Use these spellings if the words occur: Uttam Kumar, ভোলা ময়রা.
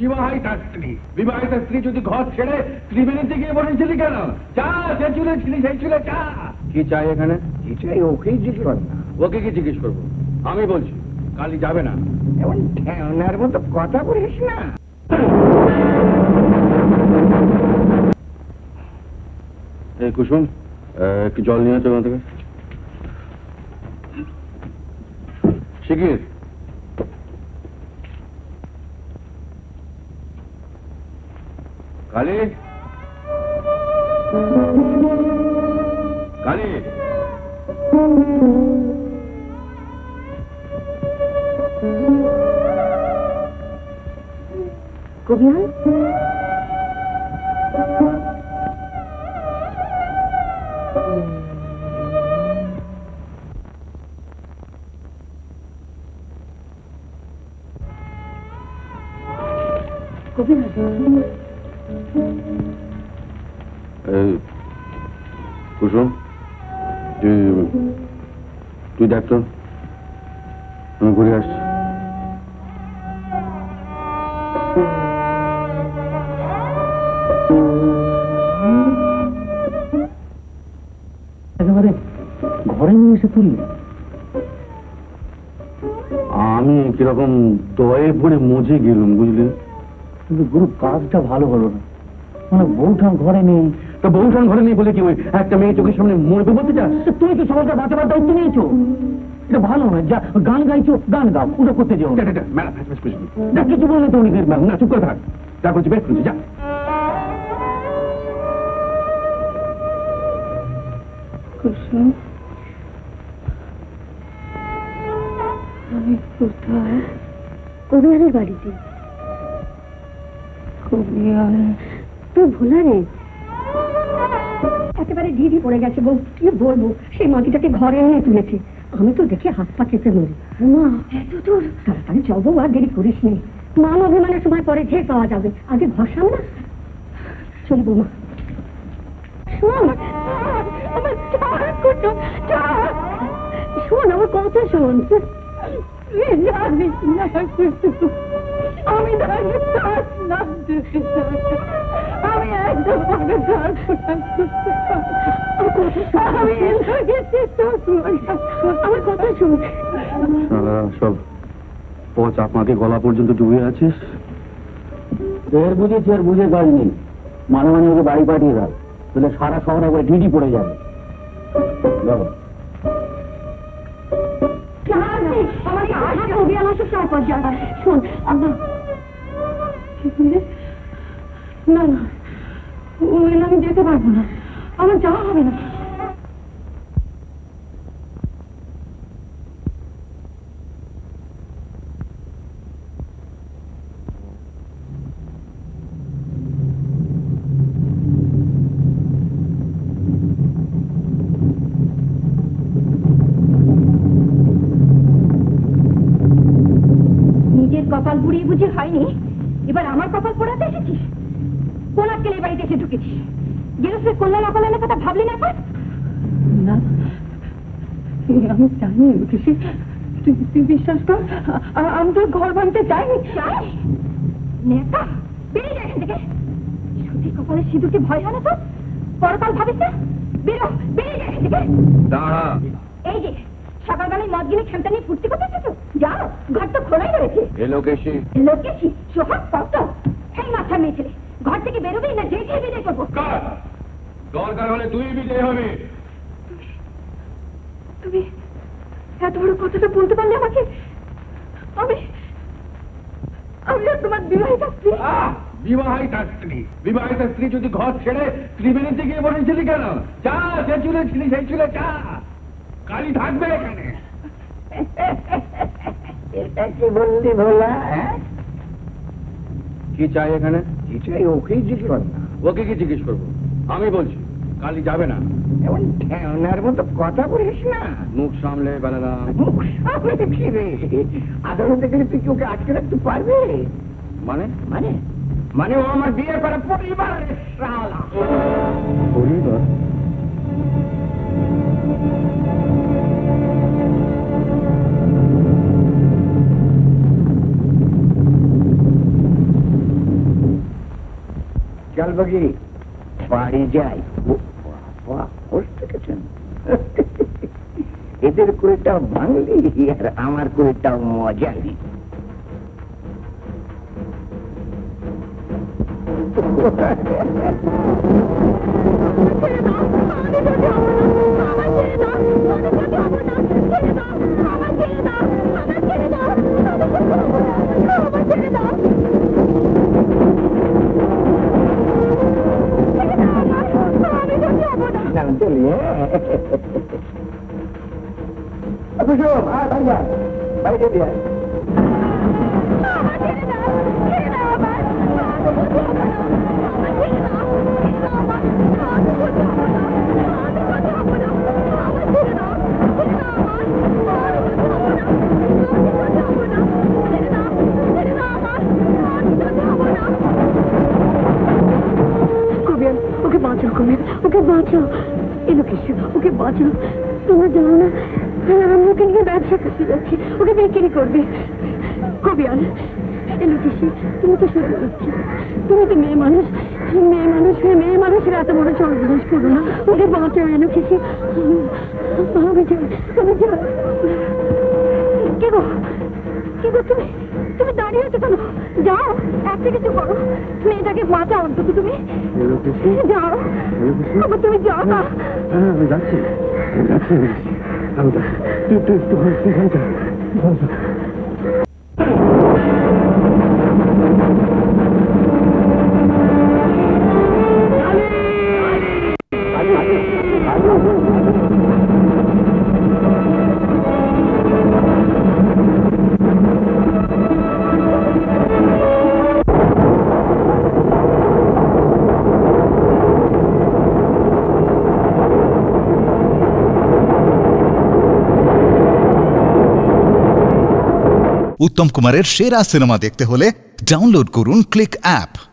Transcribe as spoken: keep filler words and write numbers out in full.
বিবাহিতা স্ত্রী, বিবাহিতা স্ত্রী যদি ঘর ছেড়ে ত্রিবেণীতে গিয়ে বলেছিলি কেন? যা যে চুলে ছিলি সেই চুলে যা। কি চাই এখানে? কি চাই ওকেই জিজ্ঞেস কর না। ওকে কি জিজ্ঞেস করবো? আমি বলছি কালি যাবে না। এমন ঠেওনার মতো কথা বলিস না। এই কুসুম, একটু জল নিয়ে চলে থেকে। শিগগির কালি, কালি কবি কবি কুসুম, তুই তুই দেখতো আমি ঘুরে আসছি। একেবারে ঘরে নিয়ে এসে তুললি? আমি কিরকম দয়ে পড়ে মজে গেলাম বুঝলি, কিন্তু গুরু কাজটা ভালো হলো না। মানে বউঠান ঘরে নেই, তো বউঠান ঘরে নেই বলে কি ওই একটা মেয়ে চোখের সামনে মরবে বলতে চাস? তুমি তো সবাইটা বাঁচাবার দায়িত্ব নিয়েছো, এটা ভালো না। যা গান গাইছো গান গাও, ওটা করতে যাও। কিছু বললে তো উনি না চুপ করে থাক, যা করছি বেশ করছি, যা। কুসুম আমি কোথায়? কবিহারের বাড়িতে। কবিহার তো ভোলা রে, একেবারে ঢিঢি পড়ে গেছে বউ। কি বলবো, সেই মাটিটাকে ঘরে এনে তুলেছে। আমি তো দেখে হাত পা কেঁপে মরি। মা এত দূর, তাড়াতাড়ি যাবো, আর দেরি করিস নি। মান অভিমানের সময় পরে ঢের পাওয়া যাবে, আগে ঘর সামলা। চল বৌমা। শোন আমার কথা, শোন আমি সব পচ আপনাকে গলা পর্যন্ত ডুবে আছিস। এর বুঝে চের বুঝে গাল নেই, মানে মানে ওকে বাড়ি পাঠিয়ে দাও, তাহলে সারা শহরে করে ঢিটি পড়ে যাবে। না না আমি যেতে পারবো না, আমার যাওয়া হবে না। কপাল বুড়িয়ে বুঝি হয়নি, এবার আমার কপাল পোড়াতে এসেছিস। কোন আজকাল এই বাড়িতে এসে ঢুকেছিস? গেরোসের কল্যাণ অকল্যাণের কথা ভাবলি না? না আমি জানি খুশি, তুই তুই বিশ্বাস কর আমি তোর ঘর ভাঙতে চাইনি। চাই নেতা বেরিয়ে যায় এখান থেকে। সতীর কপালে সিঁদুরকে ভয় হয় না তো? পরকাল ভাবিস না? বেরো, বেরিয়ে যায় এখান থেকে। এই যে সকালবেলায় মদ গিলে খেমটা নিয়ে ফুর্তি করতে এসেছো, যাও, ঘর তো খোলাই রয়েছে। ঘর থেকে বেরোবি না? যে যে বিদায় করবো, দরকার হলে তুই বিদায় হবে। তুমি এত বড় কথাটা বলতে পারলে আমাকে? আমি আমি তোমার বিবাহিতা স্ত্রী। বিবাহিতা স্ত্রী, বিবাহিতা স্ত্রী যদি ঘর ছেড়ে ত্রিবেণীতে গিয়ে বলেছিলি কেন? যা যে চুলে ছিলি সেই চুলে যা। কালি থাকবে এখানে। এটা কি বললি ভোলা? কি চাই এখানে? কি চাই ওকেই জিজ্ঞেস কর না। ওকে কি জিজ্ঞেস করবো? আমি বলছি কালি যাবে না। এমন ঠেওনার মতো কথা বলিস না। মুখ সামলে বেলালা, মুখ সামলে ফিরে। আদালতে গেলে তুই কি ওকে আটকে রাখতে পারবি? মানে মানে মানে ও আমার বিয়ে করা পরিবার। পরিবার চল বগি বাড়ি যাই। বাবা বুঝতে গেছেন, এদের কুড়িটাও বাঙালি আর আমার কুড়িটাও মজালি। বাইরে দিয়ে ওকে বাঁচাও, কুমির ওকে বাঁচাও, এলো কিছু ওকে বাঁচাও। তোমরা জানো না আমি ওকে নিয়ে ব্যবসা করতে যাচ্ছি, ওকে বিক্রি করবে। কবিয়াল এলো কিছু, তুমি তো শুরু করছি, তুমি তো মেয়ে মানুষ, মেয়ে মানুষ হয়ে মেয়ে মানুষের এত বড় সর্বনাশ করো না, ওকে বাঁচাও। এলো কিছু কি গো, কি গো তুমি তুমি দাঁড়িয়ে আছো কেন? যাও একটা কিছু করো, মেয়েটাকে বাঁচাও অন্তত, তুমি যাও তুমি যাও। আমি যাচ্ছি উত্তম কুমারের সেরা সিনেমা দেখতে হলে ডাউনলোড করুন ক্লিক অ্যাপ।